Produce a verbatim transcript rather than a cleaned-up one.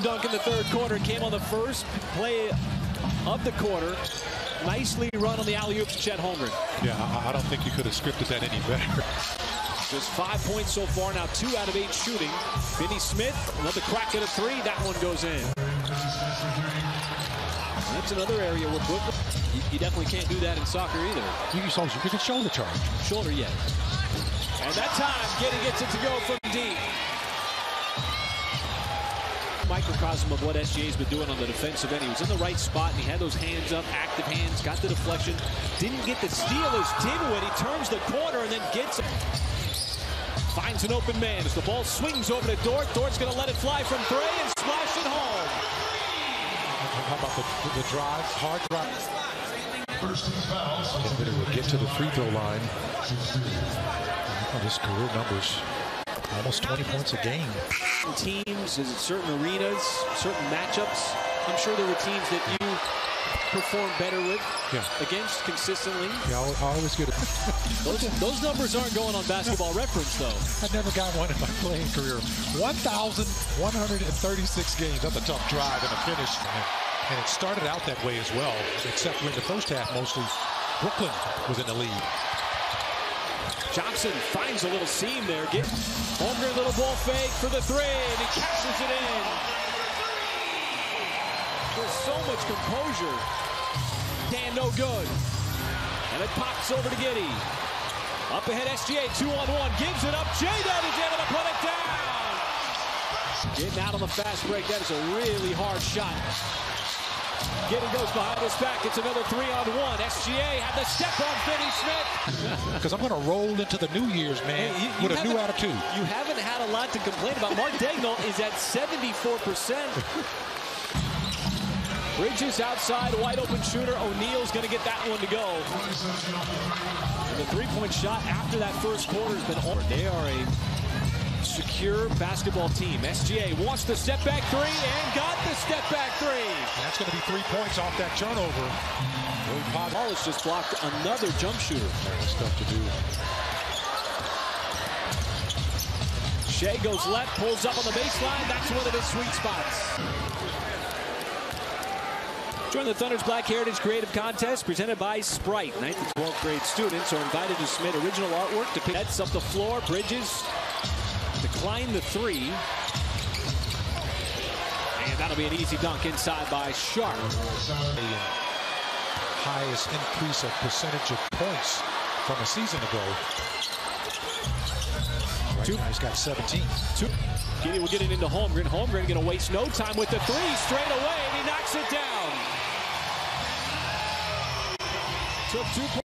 Dunk in the third quarter came on the first play of the quarter. Nicely run on the alley-oop to Chet Holmgren. Yeah, I, I don't think you could have scripted that any better. Just five points so far, now two out of eight shooting. Vinny Smith, another crack at a three. That one goes in. That's another area where Brooklyn, you, you definitely can't do that in soccer either. You can, you can shoulder charge. Shoulder, yes. And that time, Giddey gets it to go from deep. Microcosm of what S G A's been doing on the defensive end. He was in the right spot, and he had those hands up, active hands, got the deflection, didn't get the steal as Dinwiddie turns the corner and then gets it. Finds an open man as the ball swings over to Dort. Dort's going to let it fly from three and splash it home. How about the, the drive? Hard drive. First two fouls. Dinwiddie will get to the free throw line. Oh, his career numbers. Almost twenty points a game. Teams, is it certain arenas, certain matchups? I'm sure there were teams that you perform better with, yeah. against consistently. Yeah, I always get it. those, those numbers aren't going on Basketball Reference, though. I've never got one in my playing career. one thousand one hundred thirty-six games. That's a tough drive and a finish. And it started out that way as well, except in the first half, mostly Brooklyn was in the lead. Johnson finds a little seam there. Get Holmgren, little ball fake for the three, and he catches it in. There's so much composure. Damn, no good. And it pops over to Giddey. Up ahead, S G A, two on one. Gives it up. Jada is able to put it down. Getting out on the fast break. That is a really hard shot. Giddey goes behind his back. It's another three on one. S G A had the step on Vinny Smith. Because I'm going to roll into the New Year's, man, hey, you, you with a new attitude. You haven't had a lot to complain about. Mark Daigneault is at seventy-four percent. Bridges outside, wide open shooter. O'Neal's going to get that one to go. And the three-point shot after that first quarter has been over. They are a secure basketball team. S G A wants the step back three and got the step back three. That's going to be three points off that turnover. Bob Wallace just blocked another jump shooter. Stuff to do. Shea goes left, pulls up on the baseline. That's one of his sweet spots. Join the Thunder's Black Heritage Creative Contest presented by Sprite. ninth and twelfth grade students are invited to submit original artwork to pick heads up the floor. Bridges declined the three. And that'll be an easy dunk inside by Sharp. Highest increase of percentage of points from a season ago. Right Two. Now he's got seventeen. Two. Giddey will get it into Holmgren. Holmgren going to waste no time with the three straight away, and he knocks it down. Took two points.